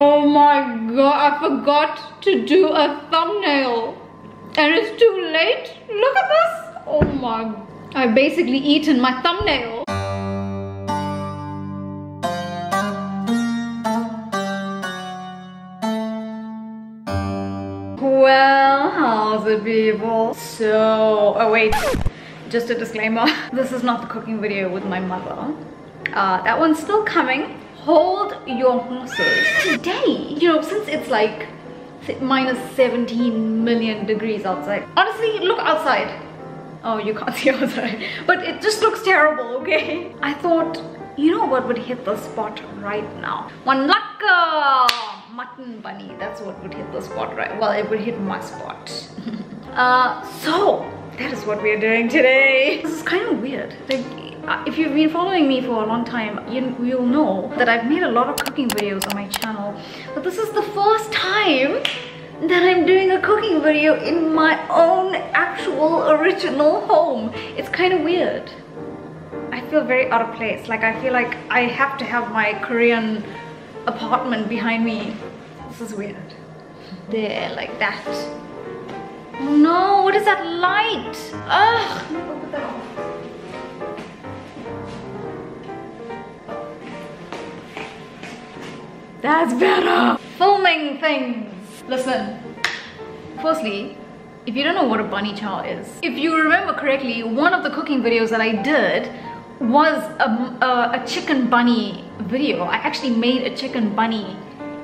Oh my god, I forgot to do a thumbnail and it's too late. Look at this. Oh my, I've basically eaten my thumbnail. Well, how's it, people? So, oh wait, just a disclaimer. This is not the cooking video with my mother. That one's still coming. Hold your horses. Today, you know, since it's like minus 17 million degrees outside. Honestly, look outside. Oh, you can't see outside. But it just looks terrible, okay? I thought, you know what would hit the spot right now? One lakka mutton bunny. That's what would hit the spot, right? Well, it would hit my spot. So, that is what we are doing today. This is kind of weird. Like, if you've been following me for a long time, you'll know that I've made a lot of cooking videos on my channel, but this is the first time that I'm doing a cooking video in my own actual original home. It's kind of weird. I feel very out of place. Like, I feel like I have to have my Korean apartment behind me. This is weird. There, like that. Oh no, what is that light? Ugh, no, put that off. That's better! Filming things! Listen, firstly, if you don't know what a bunny chow is, if you remember correctly, one of the cooking videos that I did was a chicken bunny video. I actually made a chicken bunny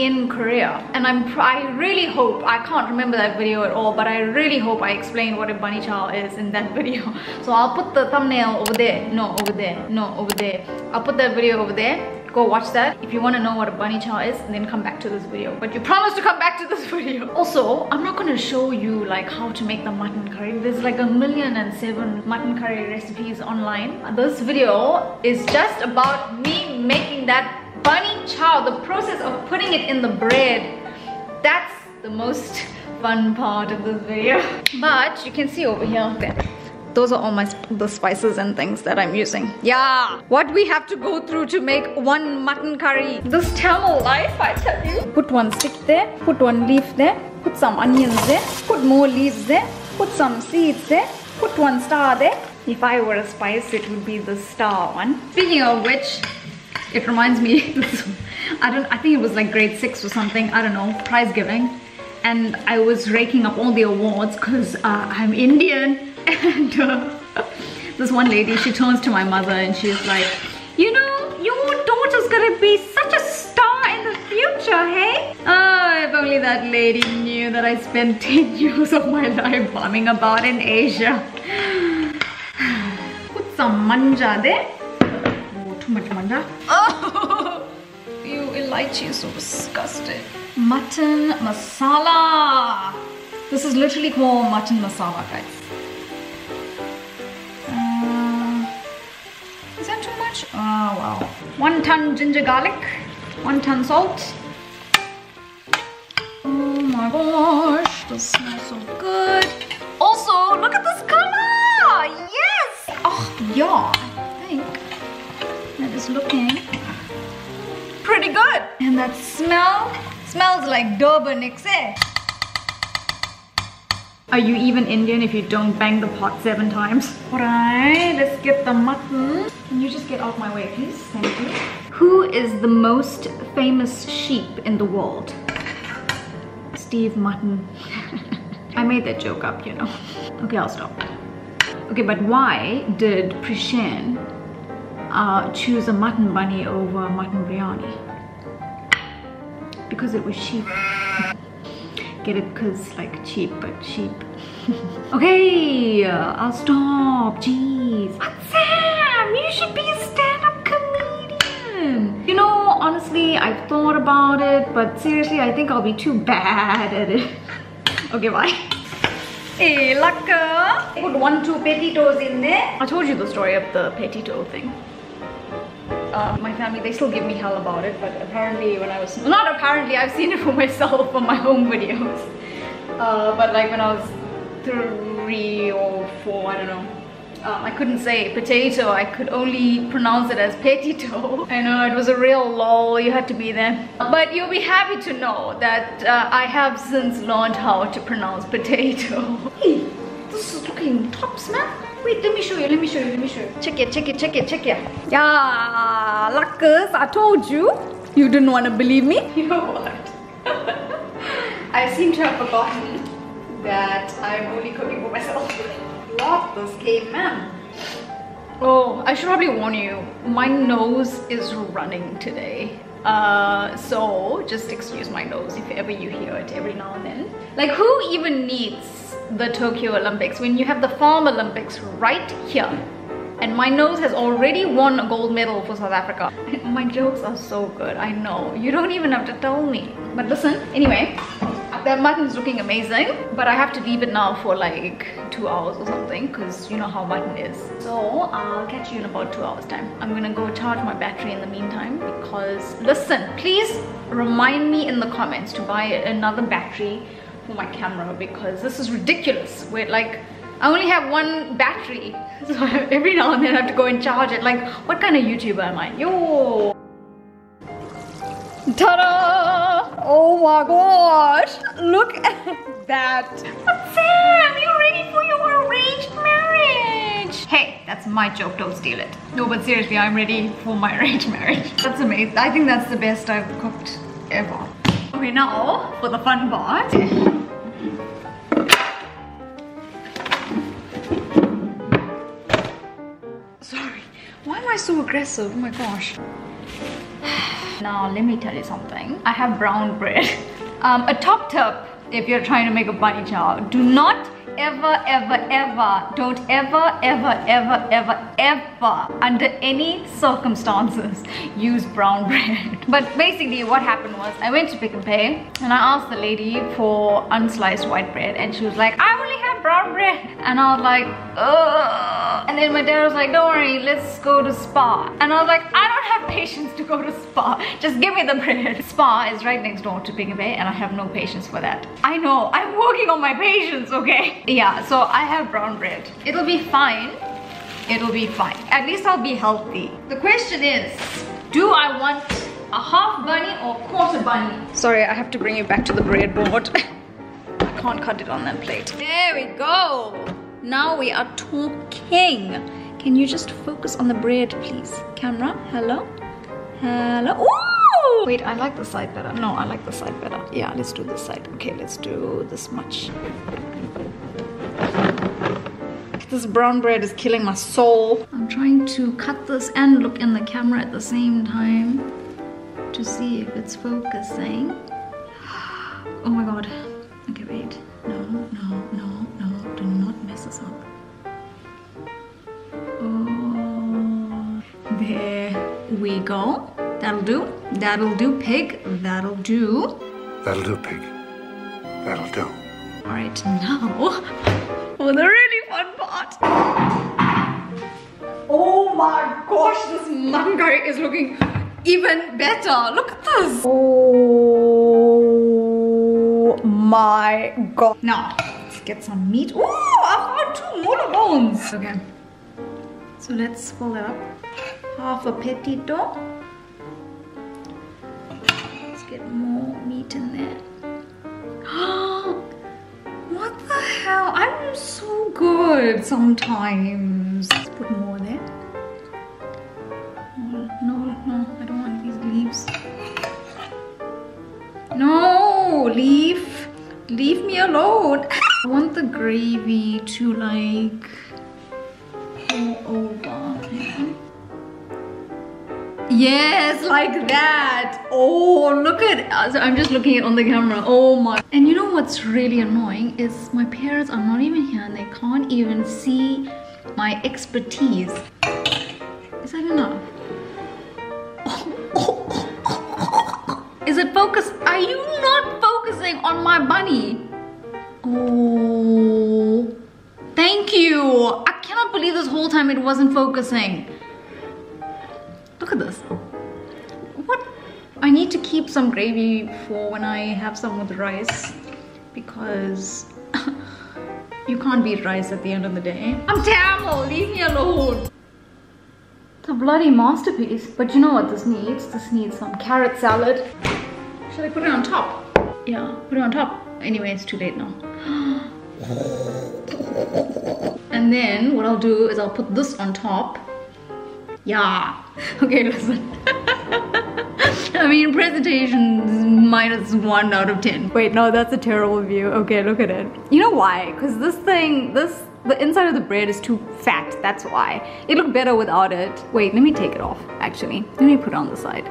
in Korea, and I really hope, I can't remember that video at all, but I really hope I explained what a bunny chow is in that video. So I'll put the thumbnail over there. No, over there. No, over there. I'll put that video over there. Go watch that if you want to know what a bunny chow is, then come back to this video. But you promise to come back to this video. Also, I'm not going to show you like how to make the mutton curry. There's like 1,000,007 mutton curry recipes online. This video is just about me making that bunny chow, the process of putting it in the bread. That's the most fun part of this video. But you can see over here, okay. Those are all the spices and things that I'm using. Yeah, what we have to go through to make one mutton curry. This Tamil life, I tell you. Put one stick there, put one leaf there, put some onions there, put more leaves there, put some seeds there, put one star there. If I were a spice, it would be the star one. Speaking of which, it reminds me, I think it was like grade 6 or something, I don't know, prize giving. And I was raking up all the awards because I'm Indian. And this one lady, she turns to my mother and she's like, you know, your daughter's gonna be such a star in the future, hey? Oh, if only that lady knew that I spent 10 years of my life bumming about in Asia. Put some manja there. Oh, too much manja. Oh, you elaichi is so disgusting. Mutton masala. This is literally called mutton masala, guys. Is that too much? Oh wow. 1 ton ginger garlic, 1 ton salt. Oh my gosh, this smells so good. Also, look at this color! Yes! Oh yeah, I think that is looking pretty good. And that smell smells like Durban, eh? Are you even Indian if you don't bang the pot 7 times? Alright, let's get the mutton. Can you just get out my way, please? Thank you. Who is the most famous sheep in the world? Steve Mutton. I made that joke up, you know. Okay, I'll stop. Okay, but why did Prishan choose a mutton bunny over mutton biryani? Because it was sheep. Get it, cause like cheap, but cheap. Okay, I'll stop. Jeez, what's up? You should be a stand-up comedian. You know, honestly, I thought about it, but seriously, I think I'll be too bad at it. Okay, bye. Hey, Laka. Put 1, 2 petitos in there. I told you the story of the petito thing. My family, they still give me hell about it, but apparently when I was, not apparently, I've seen it for myself on my home videos, but like when I was 3 or 4, I don't know, I couldn't say potato, I could only pronounce it as petito. I know, it was a real lol, you had to be there. But you'll be happy to know that I have since learned how to pronounce potato. Hey, this is looking tops, man. Wait, let me show you. Check it. Yeah, luckers, I told you. You didn't want to believe me. You know what? I seem to have forgotten that I'm only cooking for myself. Love this game, man. Oh, I should probably warn you. My nose is running today. So just excuse my nose if ever you hear it every now and then. Like, who even needs the Tokyo Olympics when you have the Farm Olympics right here? And my nose has already won a gold medal for South Africa. My jokes are so good, I know. You don't even have to tell me. But listen, anyway, that mutton's looking amazing. But I have to leave it now for like 2 hours or something, because you know how mutton is. So I'll catch you in about 2 hours time. I'm gonna go charge my battery in the meantime, because listen, please remind me in the comments to buy another battery for my camera, because this is ridiculous. We're like, I only have one battery, so every now and then I have to go and charge it. Like, what kind of YouTuber am I? Yo! Ta-da! Oh my gosh! Look at that! But Sam, you're ready for your arranged marriage! Hey, that's my joke, don't steal it. No, but seriously, I'm ready for my arranged marriage. That's amazing. I think that's the best I've cooked ever. Okay, now for the fun part. So aggressive, oh my gosh. Now let me tell you something. I have brown bread. A top tip if you're trying to make a bunny chow: do not ever under any circumstances use brown bread. But basically what happened was, I went to Pick and Pay and I asked the lady for unsliced white bread, and she was like, I only have brown bread. And I was like, ugh. And then my dad was like, don't worry, let's go to Spa. And I was like, I don't have patience to go to Spa, just give me the bread. Spa is right next door to Pick and Pay, and I have no patience for that. I know, I'm working on my patience, okay? Yeah, so I have brown bread. It'll be fine. It'll be fine. At least I'll be healthy. The question is, do I want a half bunny or quarter bunny? Sorry, I have to bring you back to the bread board. I can't cut it on that plate. There we go. Now we are talking. Can you just focus on the bread, please? Camera, hello? Hello? Ooh! Wait, I like the side better. No, I like the side better. Yeah, let's do this side. Okay, let's do this much. This brown bread is killing my soul. I'm trying to cut this and look in the camera at the same time to see if it's focusing. Oh my god. Okay, wait. No. Do not mess this up. Oh. There we go. That'll do. That'll do, pig. That'll do. That'll do, pig. That'll do. All right, now for the really fun part. Oh my gosh, this mutton curry is looking even better. Look at this. Oh my god. Now, let's get some meat. Ooh, I found 2 molar bones. Okay, so let's pull that up. Half a petito. Let's get more meat in there. What the hell? I'm so good sometimes. Let's put more there. No, I don't want these leaves. No, leaf. Leave me alone. I want the gravy to like go over. Yes, like that. Oh, look at, so I'm just looking at on the camera. Oh my. And you know what's really annoying is my parents are not even here and they can't even see my expertise. Is that enough? Is it focused? Are you not focusing on my bunny? Oh, thank you. I cannot believe this whole time it wasn't focusing. Look at this. What? I need to keep some gravy for when I have some with rice, because You can't beat rice at the end of the day. I'm Tamil, leave me alone. It's a bloody masterpiece. But you know what this needs? This needs some carrot salad. Should I put it on top? Yeah, put it on top. Anyway, it's too late now. And then what I'll do is I'll put this on top. Yeah. Okay, listen. I mean, presentations -1 out of 10. Wait, no, that's a terrible view. Okay, look at it. You know why? Because this thing, the inside of the bread is too fat. That's why. It looked better without it. Wait, let me take it off, actually. Let me put it on the side.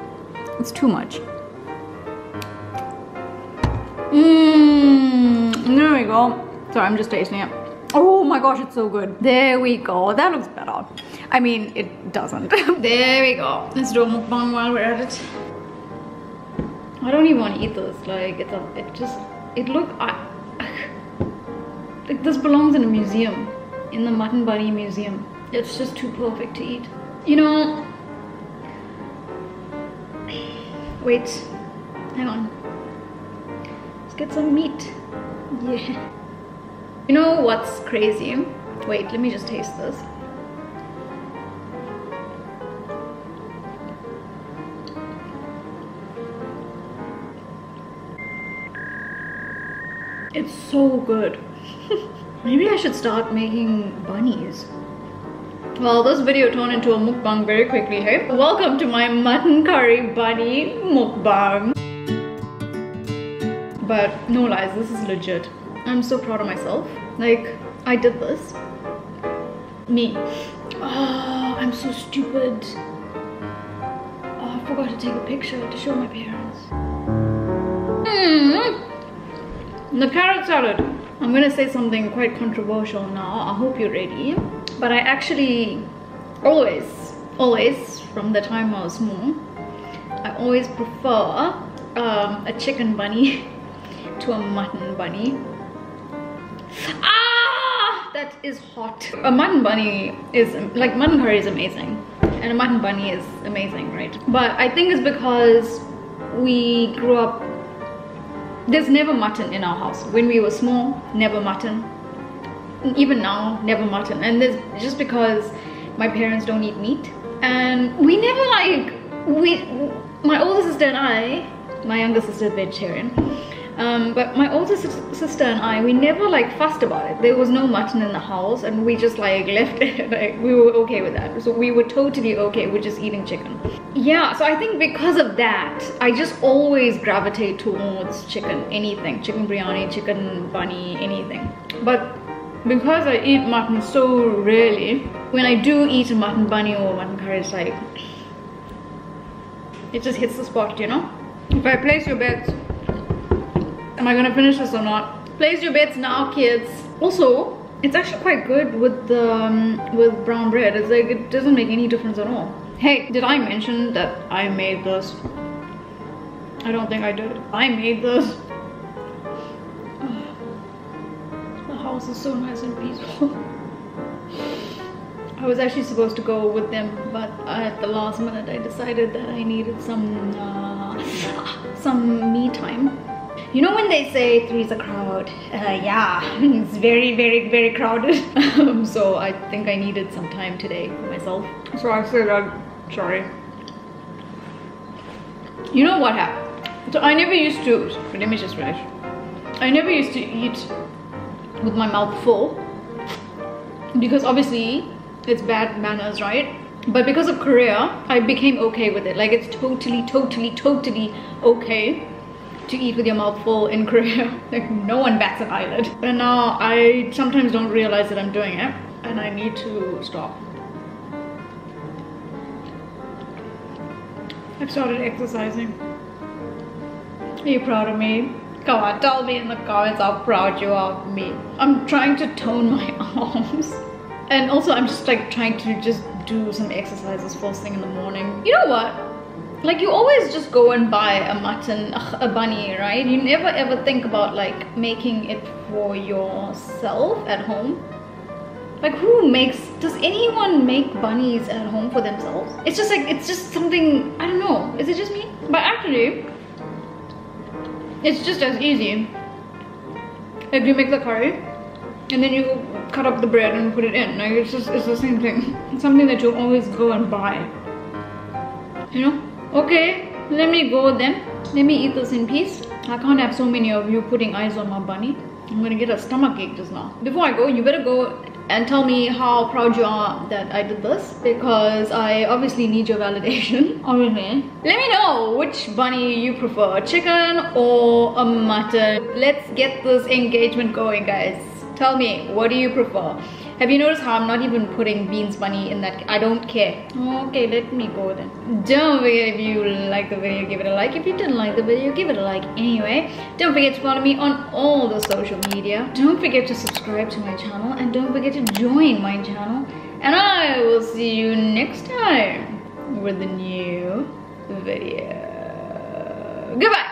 It's too much. There we go. Sorry, I'm just tasting it. Oh my gosh, it's so good. There we go. That looks better. I mean, it doesn't. There we go. Let's do a mukbang while we're at it. I don't even want to eat this. Like, like, this belongs in a museum. In the mutton bunny museum. It's just too perfect to eat. You know... Wait. Hang on. Let's get some meat. Yeah. You know what's crazy? Wait, let me just taste this. It's so good. Maybe I should start making bunnies. Well, this video turned into a mukbang very quickly, hey? Welcome to my mutton curry bunny mukbang. But no lies, this is legit. I'm so proud of myself. Like, I did this. Me. Oh, I'm so stupid. Oh, I forgot to take a picture to show my parents. The carrot salad. I'm gonna say something quite controversial now. I hope you're ready. But I actually always, from the time I was small, I always prefer a chicken bunny to a mutton bunny. Ah! That is hot. A mutton bunny is, like, mutton curry is amazing. And a mutton bunny is amazing, right? But I think it's because we grew up. There's never mutton in our house. When we were small, never mutton. Even now, never mutton. And there's just because my parents don't eat meat. And we never, like, my older sister and I, my younger sister is vegetarian. But my older sister and I, we never, like, fussed about it. There was no mutton in the house and we just, like, left it. Like, we were okay with that. So we were totally okay with just eating chicken. Yeah, so I think because of that, I just always gravitate towards chicken, anything. Chicken biryani, chicken bunny, anything. But because I eat mutton so rarely, when I do eat a mutton bunny or mutton curry, it's like... It just hits the spot, you know? If I place your bets, am I gonna finish this or not? Place your bets now, kids. Also, it's actually quite good with the with brown bread. It's like, it doesn't make any difference at all. Hey, did I mention that I made this? I don't think I did. I made this. Oh, the house is so nice and peaceful. I was actually supposed to go with them, but at the last minute I decided that I needed some me time. You know when they say three's a crowd? Yeah, it's very, very, very crowded. So I think I needed some time today for myself. So I said, sorry. You know what happened? So I never used to, let me just finish. I never used to eat with my mouth full because obviously it's bad manners, right? But because of Korea, I became okay with it. Like, it's totally, totally, totally okay to eat with your mouth full in Korea. Like, no one bats an eyelid. And now I sometimes don't realize that I'm doing it and I need to stop. I've started exercising. Are you proud of me? Come on, tell me in the comments how proud you are of me. I'm trying to tone my arms. And also I'm just, like, trying to just do some exercises first thing in the morning. You know what? Like, you always just go and buy a mutton, a bunny, right? You never ever think about, like, making it for yourself at home. Like, who makes, does anyone make bunnies at home for themselves? It's just like, it's just something, I don't know. Is it just me? But actually, it's just as easy. Like, you make the curry, and then you cut up the bread and put it in. Like, it's the same thing. It's something that you always go and buy, you know. Okay, let me go then. Let me eat this in peace. I can't have so many of you putting eyes on my bunny. I'm gonna get a stomach ache just now. Before I go, you better go and tell me how proud you are that I did this, because I obviously need your validation. Obviously. Let me know which bunny you prefer, chicken or a mutton. Let's get this engagement going, guys. Tell me, what do you prefer? Have you noticed how I'm not even putting Beans Bunny in that? I don't care. Okay, let me go then. Don't forget, if you like the video, give it a like. If you didn't like the video, give it a like anyway. Don't forget to follow me on all the social media. Don't forget to subscribe to my channel, and don't forget to join my channel. And I will see you next time with a new video. Goodbye.